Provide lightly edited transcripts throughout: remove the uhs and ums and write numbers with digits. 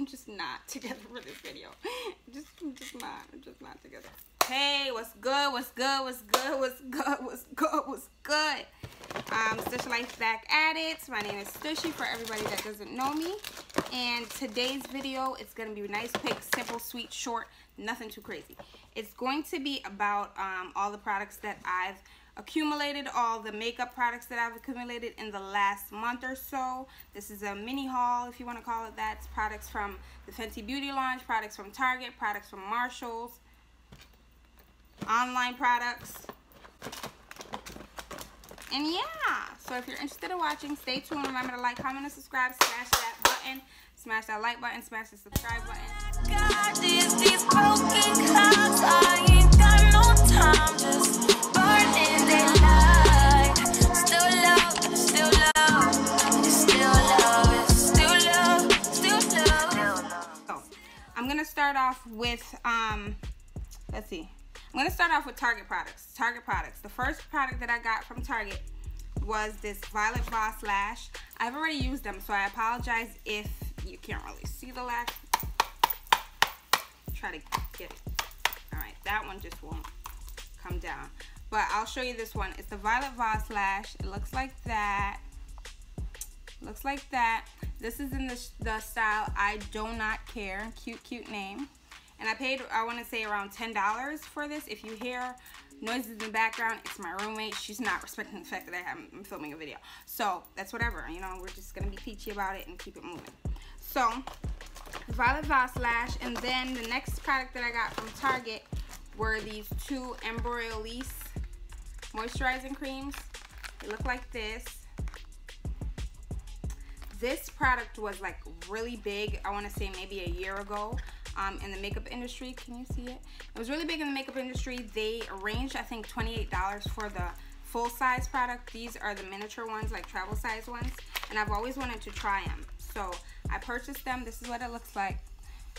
I'm just not together for this video. I'm just not together. Hey, what's good? What's good? What's good? What's good? What's good? What's good? Stush Life back at it. My name is Stushy for everybody that doesn't know me. And today's video, it's gonna be nice, quick, simple, sweet, short, nothing too crazy. It's going to be about all the products that I've accumulated, all the makeup products that I've accumulated in the last month or so. This is a mini haul, if you want to call it that. It's products from the Fenty Beauty launch, products from Target, products from Marshalls, online products. And yeah, so if you're interested in watching, stay tuned. Remember to like, comment, and subscribe. Smash that button. Smash that like button. Smash the subscribe button. God, these broken clocks, I ain't got no time. Just burning daylight. Still love, still love, still love, still love, still love. So, I'm gonna start off with let's see. I'm going to start off with Target products. The first product that I got from Target was this Violet Voss lash. I've already used them, so I apologize if you can't really see the lash. Try to get it. All right, that one just won't come down. But I'll show you this one. It's the Violet Voss lash. It looks like that. Looks like that. This is in the style I Do Not Care. Cute, cute name. And I paid, I want to say, around $10 for this. If you hear noises in the background, it's my roommate. She's not respecting the fact that I'm filming a video. So, that's whatever. You know, we're just going to be peachy about it and keep it moving. So, Violet Voss lash. And then the next product that I got from Target were these two Embryolisse moisturizing creams. They look like this. This product was, like, really big. I want to say maybe a year ago. In the makeup industry. Can you see it? It was really big in the makeup industry. They arranged, I think, $28 for the full-size product. These are the miniature ones, like travel size ones, and I've always wanted to try them. So I purchased them. This is what it looks like.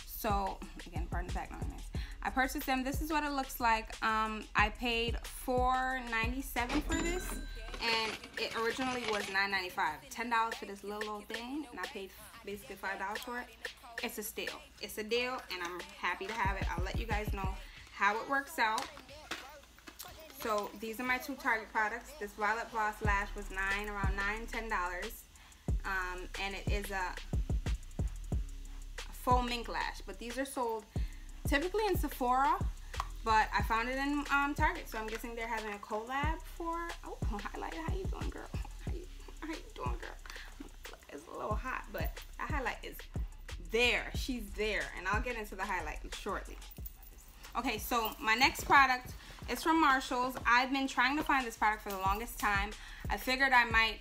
So, again, pardon the background noise. I purchased them. This is what it looks like. I paid $4.97 for this, and it originally was $9.95. $10 for this little old thing, and I paid basically $5 for it. It's a steal. It's a deal, and I'm happy to have it. I'll let you guys know how it works out. So these are my two Target products. This Violet Voss lash was around $9, $10, and it is a faux mink lash. But these are sold typically in Sephora, but I found it in Target, so I'm guessing they're having a collab for. Oh, highlighter. How you doing, girl? How you doing, girl? It's a little hot, but I highlight is. There, she's there, and I'll get into the highlight shortly. Okay, so my next product is from Marshalls. I've been trying to find this product for the longest time. I figured I might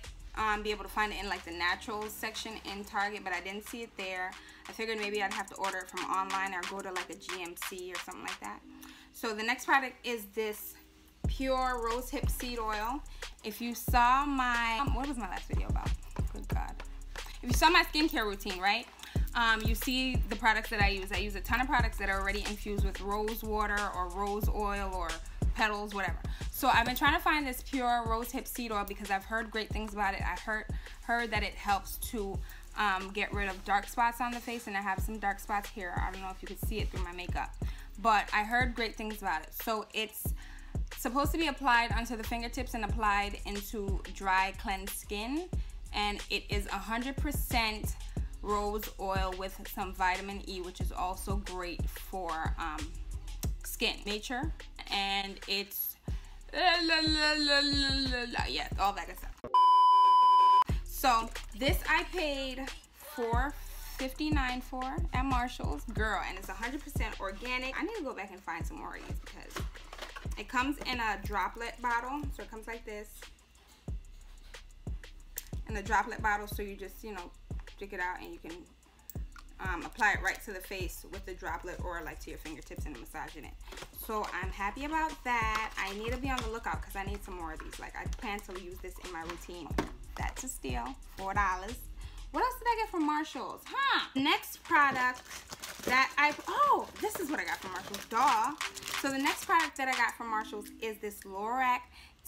be able to find it in like the naturals section in Target, but I didn't see it there. I figured maybe I'd have to order it from online or go to like a GMC or something like that. So the next product is this Pure Rosehip Seed Oil. If you saw my what was my last video about? Good God. If you saw my skincare routine, right? You see the products that I use. I use a ton of products that are already infused with rose water or rose oil or petals, whatever. So I've been trying to find this Pure Rosehip Seed Oil because I've heard great things about it. I heard that it helps to get rid of dark spots on the face, and I have some dark spots here. I don't know if you could see it through my makeup, but I heard great things about it. So it's supposed to be applied onto the fingertips and applied into dry, cleansed skin, and it is 100% rose oil with some vitamin E, which is also great for skin nature, and it's yeah, all that good stuff. So this I paid $4.59 for at Marshalls, girl, and it's 100% organic. I need to go back and find some more of these because it comes in a droplet bottle, so it comes like this in the droplet bottle, so you just, you know, stick it out and you can apply it right to the face with the droplet or like to your fingertips and massaging it. So I'm happy about that. I need to be on the lookout because I need some more of these. Like I plan to use this in my routine. That's a steal. $4. What else did I get from Marshalls? Huh? Next product that I this is what I got from Marshalls, duh. So the next product that I got from Marshalls is this Lorac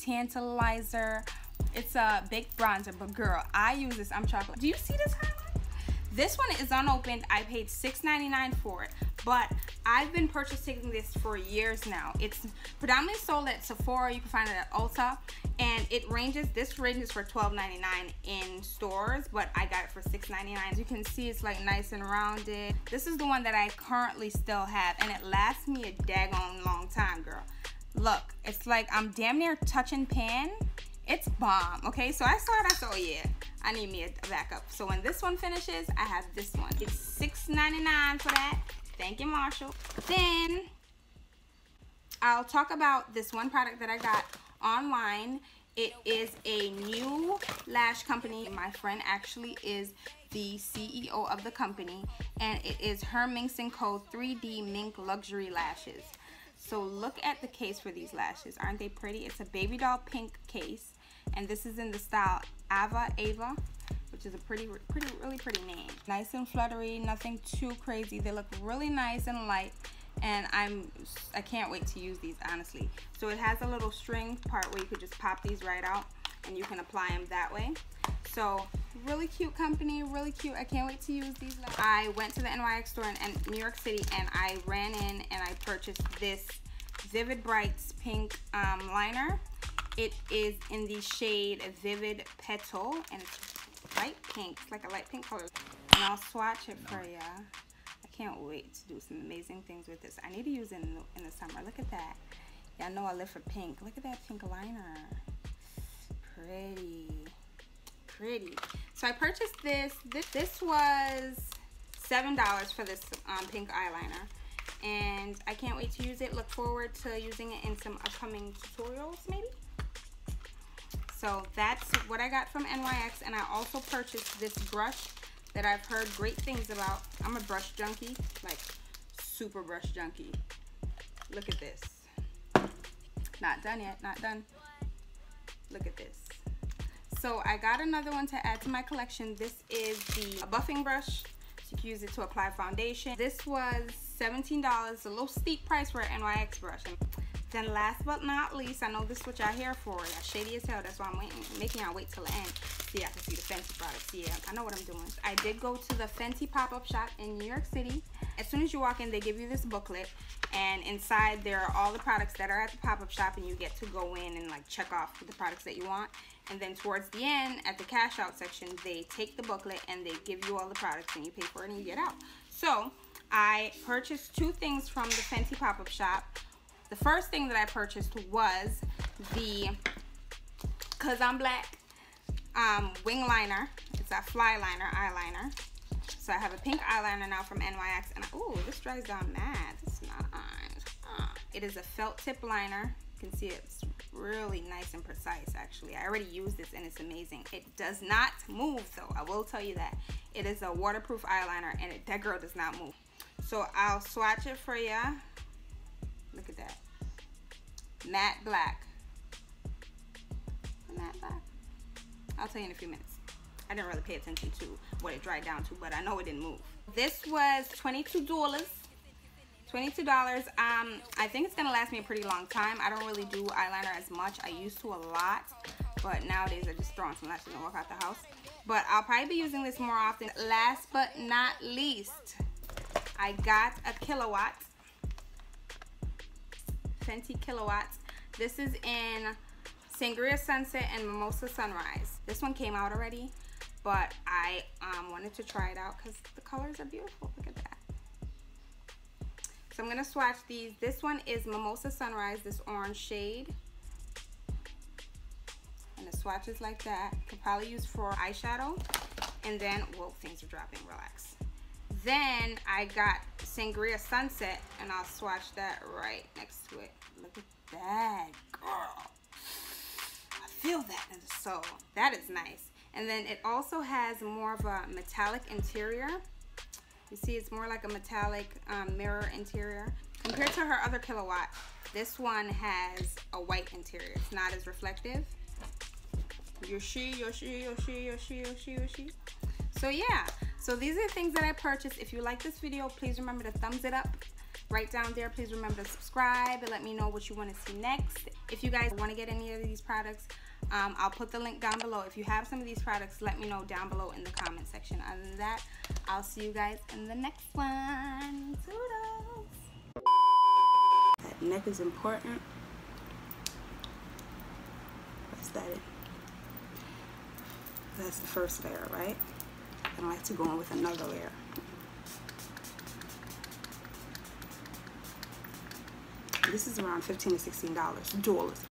Tantalizer. It's a big bronzer, but girl, I use this. I'm chocolate. Do you see this highlight? This one is unopened. I paid $6.99 for it, but I've been purchasing this for years now. It's predominantly sold at Sephora. You can find it at Ulta, and it ranges, this ranges for $12.99 in stores, but I got it for $6.99. As you can see, it's like nice and rounded. This is the one that I currently still have, and it lasts me a daggone long time, girl. Look, it's like I'm damn near touching pan. It's bomb, okay? So I saw it, I thought, oh yeah, I need me a backup. So when this one finishes, I have this one. It's $6.99 for that. Thank you, Marshall. Then I'll talk about this one product that I got online. It is a new lash company. My friend actually is the CEO of the company, and it is Her Minks and Co. 3D Mink Luxury Lashes. So look at the case for these lashes. Aren't they pretty? It's a baby doll pink case, and this is in the style Ava, which is a really pretty name. Nice and fluttery, nothing too crazy. They look really nice and light, and I can't wait to use these, honestly. So it has a little string part where you could just pop these right out, and you can apply them that way. So really cute company, really cute. I can't wait to use these. I went to the NYX store in New York City, and I ran in and I purchased this Vivid Brights pink liner. It is in the shade Vivid Petal, and it's light pink. It's like a light pink color. And I'll swatch it for ya. I can't wait to do some amazing things with this. I need to use it in the summer. Look at that. Y'all know I live for pink. Look at that pink liner. Pretty. So I purchased this was $7 for this pink eyeliner, and I can't wait to use it. Look forward to using it in some upcoming tutorials, maybe. So that's what I got from NYX, and I also purchased this brush that I've heard great things about. I'm a brush junkie, like super brush junkie. Look at this. Not done yet, not done. Look at this. So I got another one to add to my collection. This is the buffing brush. So you can use it to apply foundation. This was $17, a little steep price for an NYX brush. And then last but not least, I know this is what y'all here for. Y'all shady as hell. That's why I'm making y'all wait till the end so y'all can see the Fenty products. Yeah, I know what I'm doing. I did go to the Fenty pop-up shop in New York City. As soon as you walk in, they give you this booklet, and inside there are all the products that are at the pop-up shop, and you get to go in and like check off the products that you want. And then towards the end, at the cash out section, they take the booklet and they give you all the products, and you pay for it and you get out. So I purchased two things from the Fenty pop-up shop. The first thing that I purchased was the 'Cause I'm Black wing liner. It's a Flyliner eyeliner. So I have a pink eyeliner now from NYX, and ooh, this dries down mad. It's not on. It is a felt tip liner. You can see it's really nice and precise, actually. I already used this, and it's amazing. It does not move, though. I will tell you that. It is a waterproof eyeliner, and that girl does not move. So I'll swatch it for ya. Look at that. Matte black. Matte black. I'll tell you in a few minutes. I didn't really pay attention to what it dried down to, but I know it didn't move. This was $22. I think it's gonna last me a pretty long time. I don't really do eyeliner as much. I used to a lot, but nowadays I just throw on some lashes and walk out the house. But I'll probably be using this more often. Last but not least, I got a Killawatt. Fenty Killawatt. This is in Sangria Sunset and Mimosa Sunrise. This one came out already, but I wanted to try it out because the colors are beautiful. Look at that. So I'm gonna swatch these. This one is Mimosa Sunrise, this orange shade. And the swatch is like that. Could probably use for eyeshadow. And then, whoa, things are dropping, relax. Then I got Sangria Sunset, and I'll swatch that right next to it. Look at that, girl. I feel that in the soul. That is nice. And then it also has more of a metallic interior. You see, it's more like a metallic mirror interior. Compared to her other Killawatt, this one has a white interior. It's not as reflective. Yoshi. So yeah, so these are the things that I purchased. If you like this video, please remember to thumbs it up. right down there. Please remember to subscribe and let me know what you want to see next. If you guys want to get any of these products, I'll put the link down below. If you have some of these products, let me know down below in the comment section. Other than that, I'll see you guys in the next one. Toodles! Neck is important. What's that? That's the first layer, right? I don't like to go on with another layer. This is around $15 to $16.